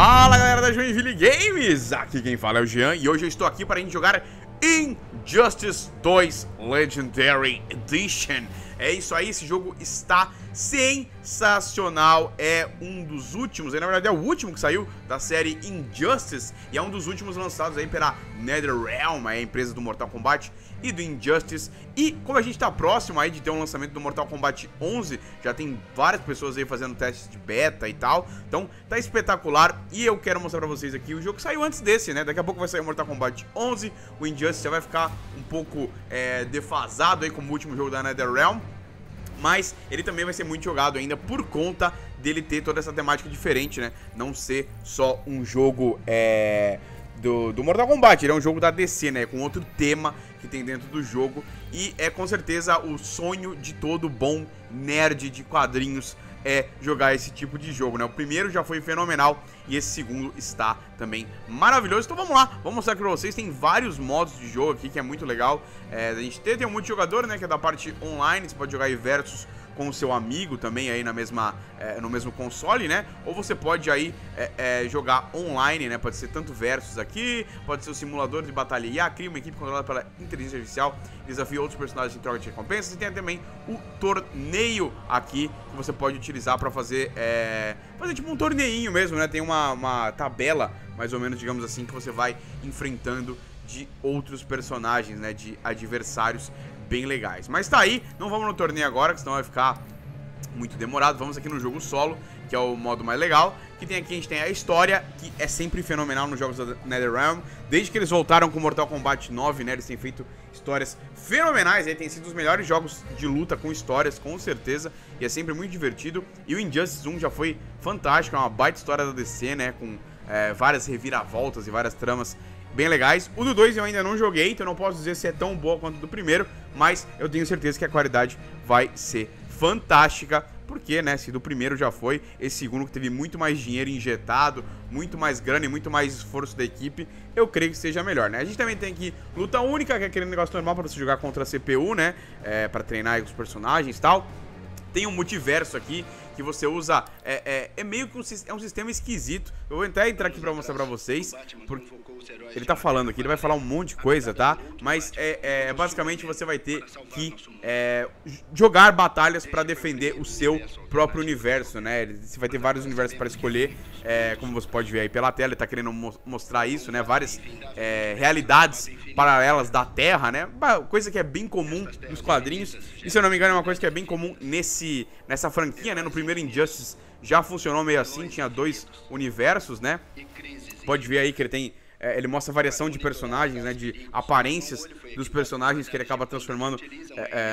Fala galera da Joinville Games, aqui quem fala é o Jean e hoje eu estou aqui para a gente jogar Injustice 2 Legendary Edition. É isso aí, esse jogo está sensacional, é um dos últimos, na verdade é o último que saiu da série Injustice e é um dos últimos lançados aí pela Netherrealm, a empresa do Mortal Kombat e do Injustice. E como a gente está próximo aí de ter um lançamento do Mortal Kombat 11, já tem várias pessoas aí fazendo testes de beta e tal, então tá espetacular. E eu quero mostrar pra vocês aqui o jogo que saiu antes desse, né? Daqui a pouco vai sair o Mortal Kombat 11, o Injustice já vai ficar um pouco defasado aí como o último jogo da Netherrealm, mas ele também vai ser muito jogado ainda por conta dele ter toda essa temática diferente, né? Não ser só um jogo do Mortal Kombat, ele é um jogo da DC, né? Com outro tema que tem dentro do jogo. E é com certeza o sonho de todo bom nerd de quadrinhos é jogar esse tipo de jogo, né? O primeiro já foi fenomenal e esse segundo está também maravilhoso. Então vamos lá, vou mostrar aqui pra vocês. Tem vários modos de jogo aqui que é muito legal. A gente tem um multijogador, né? Que é da parte online, você pode jogar aí versus com o seu amigo também aí na mesma, no mesmo console, né? Ou você pode aí jogar online, né? Pode ser tanto versus aqui, pode ser o simulador de batalha IA, cria uma equipe controlada pela inteligência artificial, desafia outros personagens em troca de recompensas. E tem também o torneio aqui que você pode utilizar pra fazer, fazer tipo um torneinho mesmo, né? Tem uma tabela, mais ou menos, digamos assim, que você vai enfrentando de outros personagens, né? De adversários bem legais. Mas tá aí, não vamos no torneio agora, que senão vai ficar muito demorado. Vamos aqui no jogo solo, que é o modo mais legal. Que tem aqui, a gente tem a história, que é sempre fenomenal nos jogos da Netherrealm. Desde que eles voltaram com Mortal Kombat 9, né, eles têm feito histórias fenomenais. Aí tem sido os melhores jogos de luta com histórias, com certeza. E é sempre muito divertido. E o Injustice 1 já foi fantástico, é uma baita história da DC, né, com várias reviravoltas e várias tramas bem legais. O do 2 eu ainda não joguei, então não posso dizer se é tão boa quanto o do primeiro, mas eu tenho certeza que a qualidade vai ser fantástica, porque, né, se do primeiro já foi, esse segundo que teve muito mais dinheiro injetado, muito mais grana e muito mais esforço da equipe, eu creio que seja melhor, né? A gente também tem aqui luta única, que é aquele negócio normal pra você jogar contra a CPU, né, pra treinar os personagens e tal. Tem um multiverso aqui, que você usa, meio que um sistema esquisito. Eu vou até entrar aqui pra mostrar pra vocês, porque ele tá falando aqui, ele vai falar um monte de coisa, tá? Mas basicamente você vai ter que jogar batalhas pra defender o seu próprio universo, né? Você vai ter vários universos pra escolher, como você pode ver aí pela tela, ele tá querendo mostrar isso, né? Várias realidades paralelas da Terra, né? Coisa que é bem comum nos quadrinhos, e se eu não me engano é uma coisa que é bem comum nessa franquia, né? No primeiro Injustice já funcionou meio assim, tinha dois universos, né? Pode ver aí que ele tem... ele mostra variação de personagens, né, de aparências dos personagens que ele acaba transformando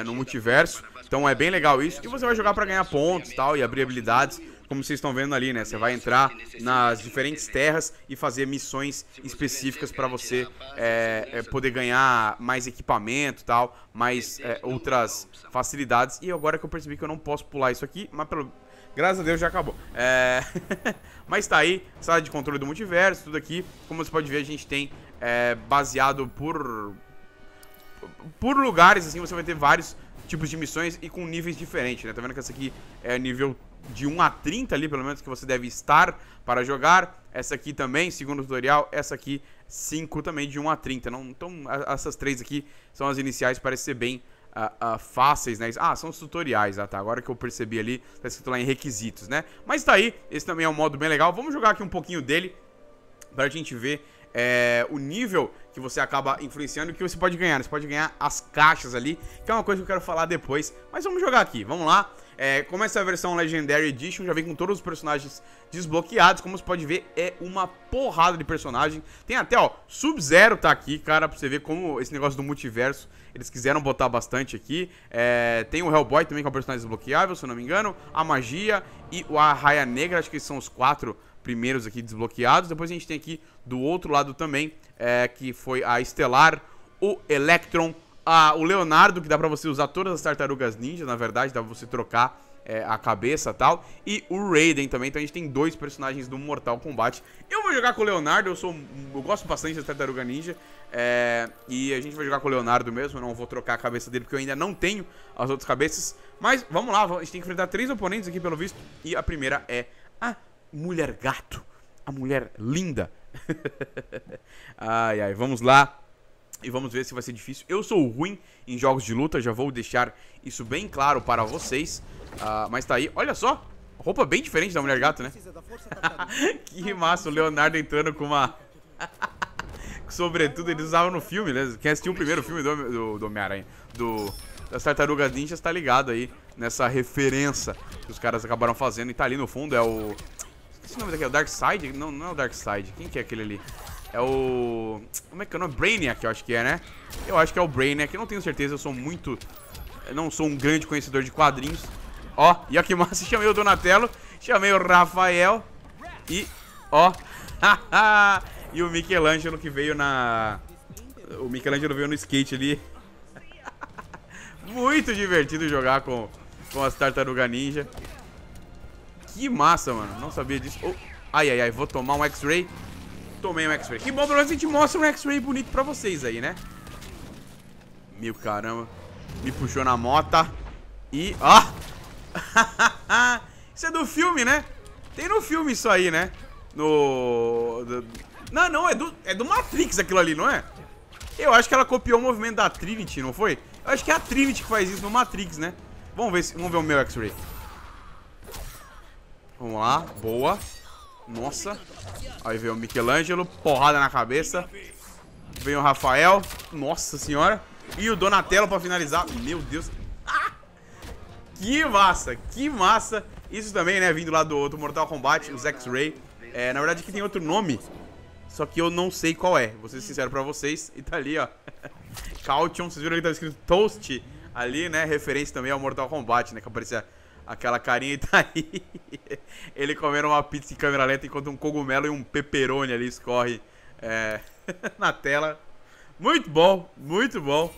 no multiverso. Então é bem legal isso. E você vai jogar pra ganhar pontos e tal, e abrir habilidades, como vocês estão vendo ali, né? Você vai entrar nas diferentes terras e fazer missões específicas pra você poder ganhar mais equipamento e tal, mais outras facilidades. E agora que eu percebi que eu não posso pular isso aqui, mas graças a Deus já acabou. Mas tá aí, sala de controle do multiverso, tudo aqui. Como você pode ver, a gente tem baseado por lugares, assim, você vai ter vários tipos de missões e com níveis diferentes, né? Tá vendo que essa aqui é nível de 1 a 30 ali, pelo menos, que você deve estar para jogar. Essa aqui também, segundo o tutorial, essa aqui 5 também, de 1 a 30. Não, então, essas três aqui são as iniciais, parece ser bem... fáceis, né? Ah, são os tutoriais, tá? Agora que eu percebi ali, tá escrito lá em requisitos, né? Mas tá aí, esse também é um modo bem legal. Vamos jogar aqui um pouquinho dele pra gente ver o nível que você acaba influenciando e o que você pode ganhar. Você pode ganhar as caixas ali, que é uma coisa que eu quero falar depois. Mas vamos jogar aqui, vamos lá. Começa a versão Legendary Edition, já vem com todos os personagens desbloqueados. Como você pode ver, é uma porrada de personagem. Tem até, ó, Sub-Zero tá aqui, cara, pra você ver como esse negócio do multiverso eles quiseram botar bastante aqui. Tem o Hellboy também, que é um personagem desbloqueável, se eu não me engano, a Magia e a Raia Negra, acho que são os quatro primeiros aqui desbloqueados. Depois a gente tem aqui do outro lado também, que foi a Estelar, o Electron, o Leonardo, que dá pra você usar todas as tartarugas ninja, na verdade, dá pra você trocar a cabeça e tal. E o Raiden também, então a gente tem dois personagens do Mortal Kombat. Eu vou jogar com o Leonardo, eu gosto bastante da tartaruga ninja, e a gente vai jogar com o Leonardo mesmo, eu não vou trocar a cabeça dele porque eu ainda não tenho as outras cabeças. Mas vamos lá, a gente tem que enfrentar três oponentes aqui pelo visto, e a primeira é a Mulher Gato. a mulher linda. Ai, ai, vamos lá. E vamos ver se vai ser difícil. Eu sou ruim em jogos de luta, já vou deixar isso bem claro para vocês. Mas tá aí, olha só. Roupa bem diferente da Mulher Gato, né? Que massa, o Leonardo entrando com uma... Sobretudo, eles usavam no filme, né? Quem assistiu o primeiro filme do Homem-Aranha, das Tartarugas Ninjas, tá ligado aí nessa referência que os caras acabaram fazendo. E tá ali no fundo, é o... Esse nome daqui é o Darkseid? Não, não é o Darkseid. Quem que é aquele ali? É o... Como é que é o nome? Brainiac, eu acho que é, né? Eu acho que é o Brainiac. Eu não tenho certeza, eu sou muito... Eu não sou um grande conhecedor de quadrinhos. Ó, e aqui massa, chamei o Donatello, chamei o Rafael e... Ó, e o Michelangelo que veio na... O Michelangelo veio no skate ali. Muito divertido jogar com as Tartarugas Ninja. Que massa, mano. Não sabia disso. Oh. Ai, ai, ai. Vou tomar um X-Ray. Tomei um X-Ray. Que bom, pelo menos a gente mostra um X-Ray bonito pra vocês aí, né? Meu caramba. Me puxou na mota. E... Ó! Ah. Isso é do filme, né? Tem no filme isso aí, né? No... Não, não. É do Matrix aquilo ali, não é? Eu acho que ela copiou o movimento da Trinity, não foi? Eu acho que é a Trinity que faz isso no Matrix, né? Vamos ver o meu X-Ray. Vamos lá, boa. Nossa. Aí veio o Michelangelo, porrada na cabeça. Veio o Rafael. Nossa senhora. E o Donatello pra finalizar. Meu Deus. Ah! Que massa, que massa. Isso também, né, vindo lá do outro Mortal Kombat, os X-Ray. É, na verdade aqui tem outro nome, só que eu não sei qual é. Vou ser sincero pra vocês. E tá ali, ó. Caution, vocês viram que tá escrito Toast ali, né, referência também ao Mortal Kombat, né, que aparecia... Aquela carinha e tá aí. Ele comendo uma pizza em câmera lenta enquanto um cogumelo e um pepperoni ali escorre na tela. Muito bom, muito bom.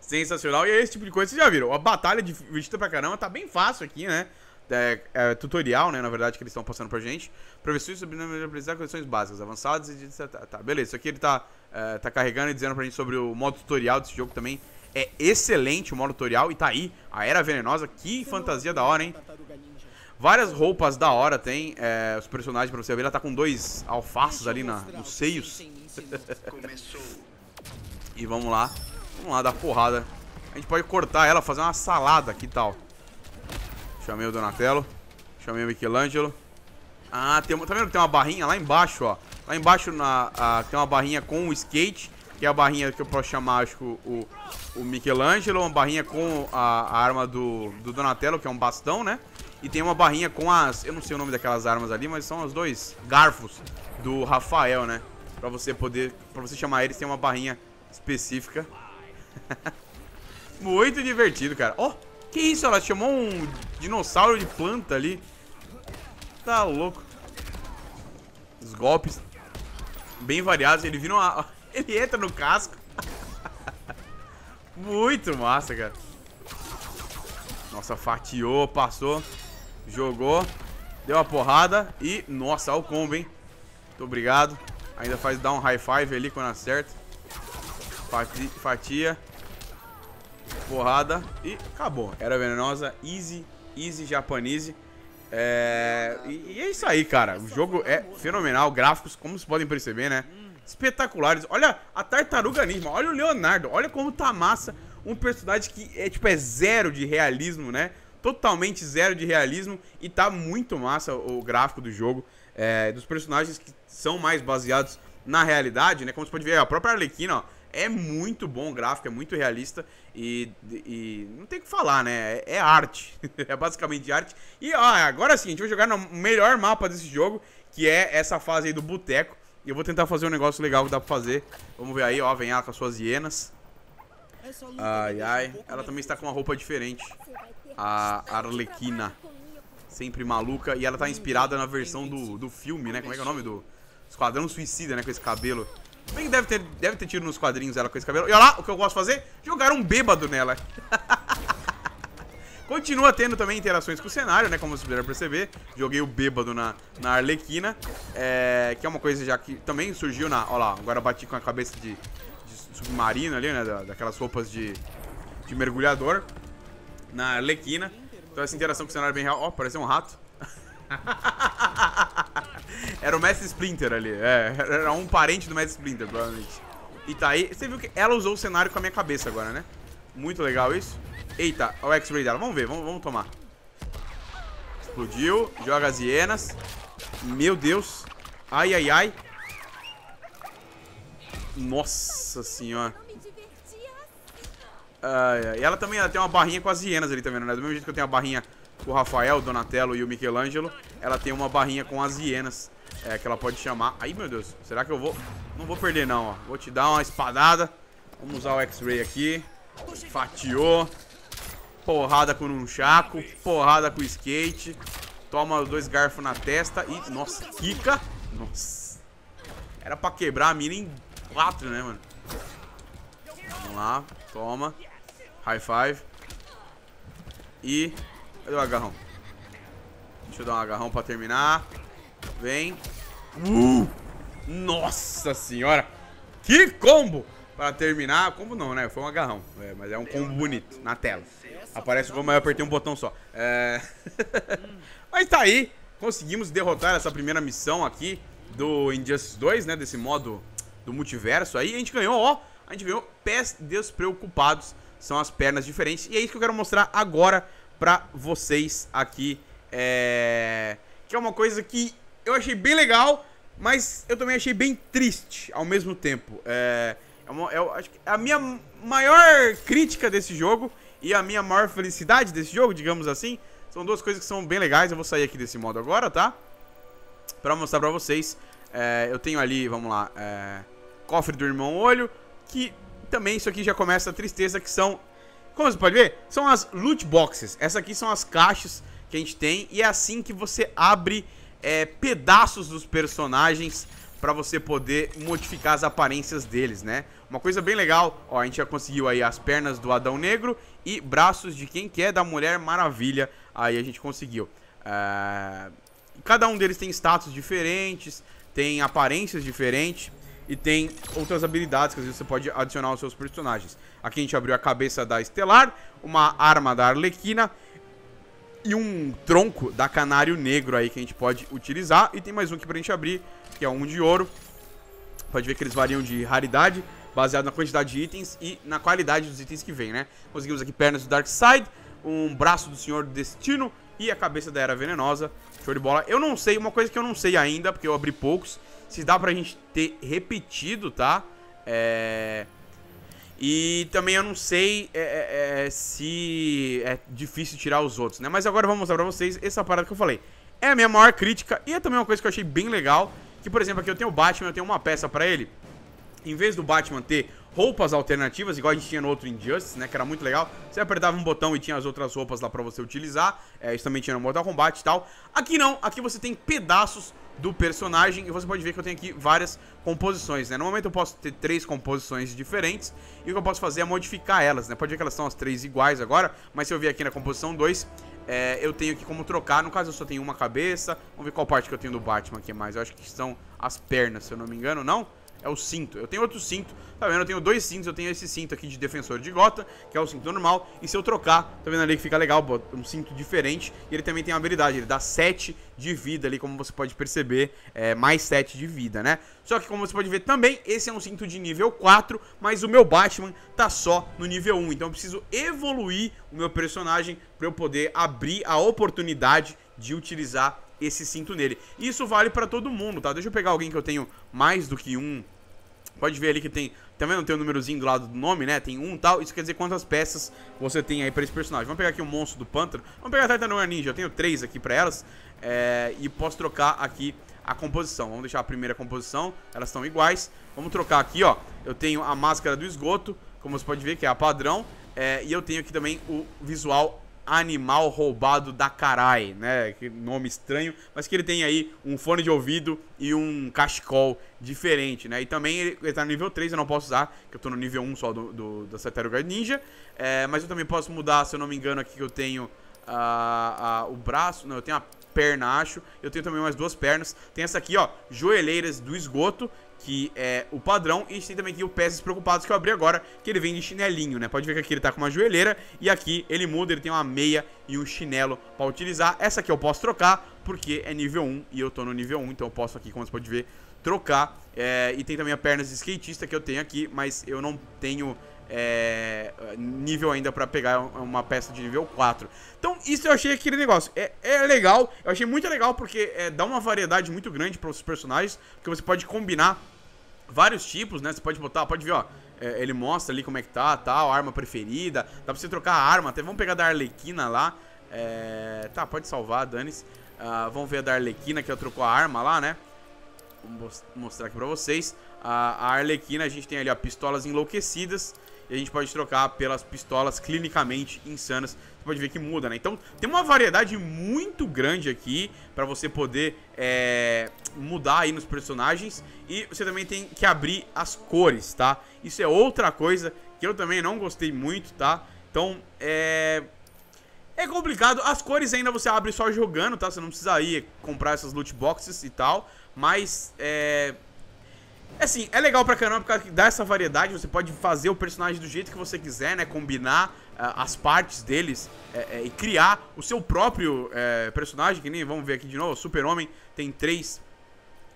Sensacional. E é esse tipo de coisa, vocês já viram. A batalha de vestida pra caramba tá bem fácil aqui, né? É tutorial, né, na verdade, que eles estão passando pra gente. Professores sobre aprendizar condições básicas, avançadas e... Tá, beleza. Isso aqui ele tá carregando e dizendo pra gente sobre o modo tutorial desse jogo também. É excelente o modo tutorial e tá aí a Era Venenosa. Que fantasia da hora, hein? Várias roupas da hora tem. Os personagens pra você ver. Ela tá com dois alfaces ali nos seios. E vamos lá. Vamos lá dar porrada. A gente pode cortar ela, fazer uma salada. Que tal? Chamei o Donatello. Chamei o Michelangelo. Ah, tá vendo que tem uma barrinha lá embaixo, ó. Lá embaixo tem uma barrinha com o skate. Que é a barrinha que eu posso chamar, acho que o Michelangelo. Uma barrinha com a arma do Donatello, que é um bastão, né? E tem uma barrinha com as... Eu não sei o nome daquelas armas ali, mas são os dois garfos do Rafael, né? Pra você poder... Pra você chamar eles, tem uma barrinha específica. Muito divertido, cara. Ó, que isso? Ela chamou um dinossauro de planta ali. Tá louco. Os golpes bem variados. Ele vira uma... Ele entra no casco. Muito massa, cara. Nossa, fatiou, passou. Jogou. Deu uma porrada. E, nossa, olha o combo, hein. Muito obrigado. Ainda faz dar um high five ali quando acerta. Fatia. Porrada. E acabou. Era Venenosa. Easy. Easy japonese. E é isso aí, cara. O jogo é fenomenal. Gráficos, como vocês podem perceber, né? Espetaculares. Olha a Tartaruga Ninja, olha o Leonardo, olha como tá massa. Um personagem que é tipo zero de realismo, né? Totalmente zero de realismo. E tá muito massa o gráfico do jogo, dos personagens que são mais baseados na realidade, né? Como você pode ver, a própria Arlequina, ó, é muito bom o gráfico, é muito realista. E não tem o que falar, né? É arte. É basicamente arte. E ó, agora sim, a gente vai jogar no melhor mapa desse jogo, que é essa fase aí do boteco. E eu vou tentar fazer um negócio legal que dá pra fazer. Vamos ver aí, ó, vem ela com as suas hienas. Ai, ai. Ela também está com uma roupa diferente. A Arlequina. Sempre maluca. E ela tá inspirada na versão do filme, né? Como é que é o nome? Do Esquadrão Suicida, né? Com esse cabelo. Bem que deve ter tido nos quadrinhos ela com esse cabelo. E olha lá, o que eu gosto de fazer? Jogar um bêbado nela. Continua tendo também interações com o cenário, né? Como vocês puderam perceber. Joguei o bêbado na Arlequina. Que é uma coisa já que também surgiu na... Olha lá, agora bati com a cabeça de submarino ali, né? Daquelas roupas de mergulhador. Na Arlequina. Então essa interação com o cenário é bem real. Ó, parece um rato. Era o Mestre Splinter ali. É, era um parente do Mestre Splinter, provavelmente. E tá aí. Você viu que ela usou o cenário com a minha cabeça agora, né? Muito legal isso. Eita, o X-Ray dela. Vamos ver, vamos tomar. Explodiu. Joga as hienas. Meu Deus. Ai, ai, ai. Nossa senhora. Ai, ai. E ela também, ela tem uma barrinha com as hienas ali também, né? Do mesmo jeito que eu tenho a barrinha com o Rafael, o Donatello e o Michelangelo, ela tem uma barrinha com as hienas. É, que ela pode chamar. Ai, meu Deus. Será que eu vou... Não vou perder, não, ó. Vou te dar uma espadada. Vamos usar o X-Ray aqui. Fatiou. Porrada com um chaco. Porrada com o skate. Toma os dois garfos na testa. E, nossa, quica. Nossa. Era pra quebrar a mina em 4, né, mano? Vamos lá. Toma. High five. E... Cadê o agarrão? Deixa eu dar um agarrão pra terminar. Vem. Nossa senhora. Que combo! Pra terminar, combo não, né? Foi um agarrão. É, mas é um combo bonito, na tela. Aparece como eu apertei um botão só. É... Mas tá aí. Conseguimos derrotar essa primeira missão aqui do Injustice 2, né? Desse modo do multiverso aí. A gente ganhou, ó. A gente ganhou pés despreocupados. São as pernas diferentes. E é isso que eu quero mostrar agora pra vocês aqui, que é uma coisa que eu achei bem legal, mas eu também achei bem triste ao mesmo tempo. Acho que a minha maior crítica desse jogo e a minha maior felicidade desse jogo, digamos assim, são duas coisas que são bem legais. Eu vou sair aqui desse modo agora, tá? Pra mostrar pra vocês. Eu tenho ali, vamos lá, Cofre do Irmão Olho, que também isso aqui já começa a tristeza, que são... Como você pode ver, são as loot boxes. Essas aqui são as caixas que a gente tem. E é assim que você abre pedaços dos personagens pra você poder modificar as aparências deles, né? Uma coisa bem legal, ó, a gente já conseguiu aí as pernas do Adão Negro e braços de quem quer da Mulher Maravilha. Aí a gente conseguiu. Cada um deles tem status diferentes, tem aparências diferentes. E tem outras habilidades que às vezes você pode adicionar aos seus personagens. Aqui a gente abriu a cabeça da Estelar, uma arma da Arlequina e um tronco da Canário Negro aí que a gente pode utilizar. E tem mais um aqui pra gente abrir, que é um de ouro. Pode ver que eles variam de raridade, baseado na quantidade de itens e na qualidade dos itens que vem, né? Conseguimos aqui pernas do Darkseid, um braço do Senhor do Destino e a cabeça da Era Venenosa. Show de bola. Eu não sei, uma coisa que eu não sei ainda, porque eu abri poucos, se dá pra gente ter repetido, tá? E também eu não sei se é difícil tirar os outros, né? Mas agora eu vou mostrar pra vocês essa parada que eu falei. É a minha maior crítica e é também uma coisa que eu achei bem legal. Que, por exemplo, aqui eu tenho o Batman, eu tenho uma peça pra ele. Em vez do Batman ter roupas alternativas, igual a gente tinha no outro Injustice, né? Que era muito legal. Você apertava um botão e tinha as outras roupas lá pra você utilizar. Isso também tinha no Mortal Kombat e tal. Aqui não, aqui você tem pedaços do personagem. E você pode ver que eu tenho aqui várias composições, né? No momento eu posso ter 3 composições diferentes. E o que eu posso fazer é modificar elas, né? Pode ver que elas são as 3 iguais agora. Mas se eu vir aqui na composição 2, eu tenho aqui como trocar. No caso eu só tenho uma cabeça. Vamos ver qual parte que eu tenho do Batman aqui mais. Eu acho que são as pernas, se eu não me engano, não? É o cinto. Eu tenho outro cinto. Tá vendo? Eu tenho 2 cintos. Eu tenho esse cinto aqui de defensor de gota, que é o cinto normal. E se eu trocar, tá vendo ali que fica legal, um cinto diferente. E ele também tem uma habilidade. Ele dá 7 de vida ali, como você pode perceber. Mais 7 de vida, né? Só que como você pode ver também, esse é um cinto de nível 4. Mas o meu Batman tá só no nível 1. Então eu preciso evoluir o meu personagem pra eu poder abrir a oportunidade de utilizar esse cinto nele. E isso vale pra todo mundo, tá? Deixa eu pegar alguém que eu tenho mais do que um. Pode ver ali que tem... Também não tem um númerozinho do lado do nome, né? Tem um e tal. Isso quer dizer quantas peças você tem aí pra esse personagem. Vamos pegar aqui o Monstro do Pântano. Vamos pegar a Tartaruga Ninja. Eu tenho 3 aqui pra elas. E posso trocar aqui a composição. Vamos deixar a primeira composição. Elas estão iguais. Vamos trocar aqui, ó. Eu tenho a máscara do esgoto, como você pode ver, que é a padrão. E eu tenho aqui também o visual animal roubado da carai, né? Que nome estranho, mas que ele tem aí um fone de ouvido e um cachecol diferente, né? E também ele tá no nível 3, eu não posso usar, que eu tô no nível 1 só da TARTARUGAS NINJA. Mas eu também posso mudar, se eu não me engano, aqui que eu tenho o braço, não, eu tenho a perna, acho. Eu tenho também mais 2 pernas. Tem essa aqui, ó, joelheiras do esgoto, que é o padrão. E a gente tem também aqui o Pés Despreocupados, que eu abri agora, que ele vem de chinelinho, né? Pode ver que aqui ele tá com uma joelheira e aqui ele muda, ele tem uma meia e um chinelo pra utilizar. Essa aqui eu posso trocar porque é nível 1 e eu tô no nível 1, então eu posso aqui, como você pode ver, trocar. E tem também a pernas de skatista que eu tenho aqui, mas eu não tenho... nível ainda pra pegar uma peça de nível 4. Então isso eu achei aquele negócio é legal, eu achei muito legal porque dá uma variedade muito grande para os personagens, porque você pode combinar vários tipos, né, você pode botar, pode ver, ó, ele mostra ali como é que tá, tal, a arma preferida, dá pra você trocar a arma, até vamos pegar da Arlequina lá, tá, pode salvar, dane-se. Vamos ver a da Arlequina que ela trocou a arma lá, né, vou mostrar aqui pra vocês, a Arlequina, a gente tem ali, ó, pistolas enlouquecidas. E a gente pode trocar pelas pistolas clinicamente insanas. Você pode ver que muda, né? Então tem uma variedade muito grande aqui pra você poder mudar aí nos personagens. E você também tem que abrir as cores, tá? Isso é outra coisa que eu também não gostei muito, tá? Então é complicado. As cores ainda você abre só jogando, tá? Você não precisa ir comprar essas loot boxes e tal. Mas assim, é legal pra caramba, porque dá essa variedade. Você pode fazer o personagem do jeito que você quiser, né? Combinar as partes deles e criar o seu próprio personagem. Que nem, vamos ver aqui de novo, o Super-Homem tem 3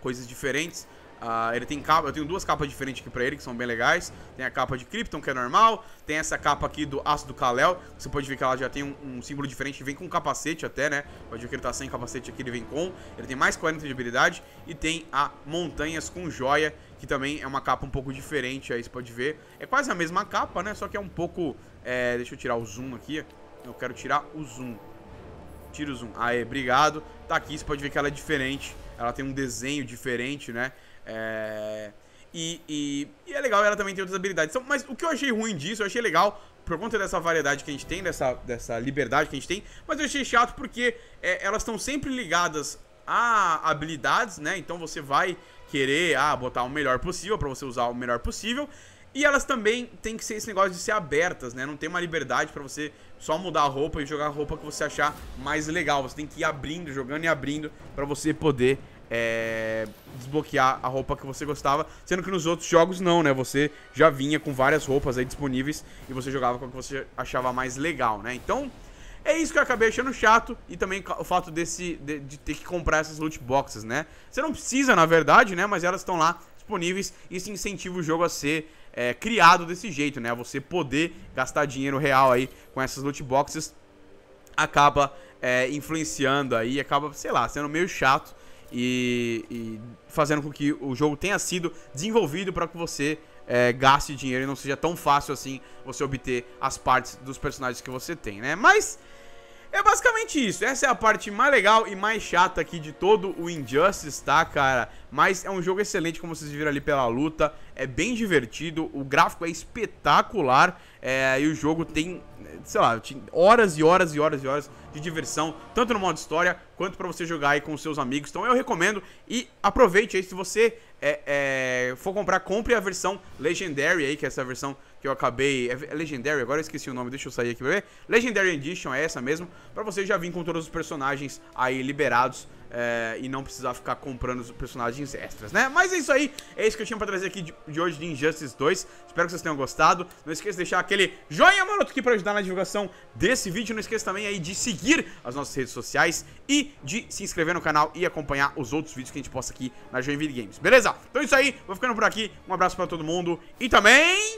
coisas diferentes. Ele tem capa, eu tenho 2 capas diferentes aqui pra ele, que são bem legais. Tem a capa de Krypton, que é normal. Tem essa capa aqui do Aço do Kal-El. Você pode ver que ela já tem um símbolo diferente. Vem com um capacete até, né? Pode ver que ele tá sem capacete aqui, ele vem com. Ele tem mais 40 de habilidade. E tem a Montanhas com Joia, que também é uma capa um pouco diferente. Aí você pode ver, é quase a mesma capa, né? Só que é um pouco... deixa eu tirar o zoom aqui. Eu quero tirar o zoom. Tira o zoom, aê, obrigado. Tá aqui, você pode ver que ela é diferente. Ela tem um desenho diferente, né? E é legal, ela também tem outras habilidades. Mas o que eu achei ruim disso, eu achei legal por conta dessa variedade que a gente tem, dessa liberdade que a gente tem, mas eu achei chato porque elas estão sempre ligadas a habilidades, né? Então você vai querer botar o melhor possível pra você usar o melhor possível. E elas também tem que ser esse negócio de ser abertas, né? Não tem uma liberdade pra você só mudar a roupa e jogar a roupa que você achar mais legal. Você tem que ir abrindo, jogando e abrindo pra você poder desbloquear a roupa que você gostava. Sendo que nos outros jogos não, né? Você já vinha com várias roupas aí disponíveis e você jogava com a que você achava mais legal, né? Então é isso que eu acabei achando chato. E também o fato de ter que comprar essas loot boxes, né? Você não precisa, na verdade, né? Mas elas estão lá disponíveis. Isso incentiva o jogo a ser criado desse jeito, né? Você poder gastar dinheiro real aí com essas loot boxes acaba influenciando aí, acaba, sei lá, sendo meio chato. E fazendo com que o jogo tenha sido desenvolvido para que você gaste dinheiro e não seja tão fácil assim você obter as partes dos personagens que você tem, né? Mas é basicamente isso, essa é a parte mais legal e mais chata aqui de todo o Injustice, tá, cara? Mas é um jogo excelente, como vocês viram ali pela luta, é bem divertido, o gráfico é espetacular, e o jogo tem, sei lá, horas e horas e horas e horas de diversão, tanto no modo história, quanto pra você jogar aí com os seus amigos, então eu recomendo e aproveite aí, se você for comprar, compre a versão Legendary aí, que é essa versão que eu acabei, é Legendary, agora eu esqueci o nome, deixa eu sair aqui pra ver, Legendary Edition é essa mesmo, pra você já vir com todos os personagens aí liberados, e não precisar ficar comprando os personagens extras, né? Mas é isso aí, é isso que eu tinha pra trazer aqui de hoje de Injustice 2. Espero que vocês tenham gostado. Não esqueça de deixar aquele joinha maroto aqui pra ajudar na divulgação desse vídeo. Não esqueça também aí de seguir as nossas redes sociais e de se inscrever no canal e acompanhar os outros vídeos que a gente posta aqui na Joinville Games, beleza? Então é isso aí, vou ficando por aqui, um abraço pra todo mundo e também...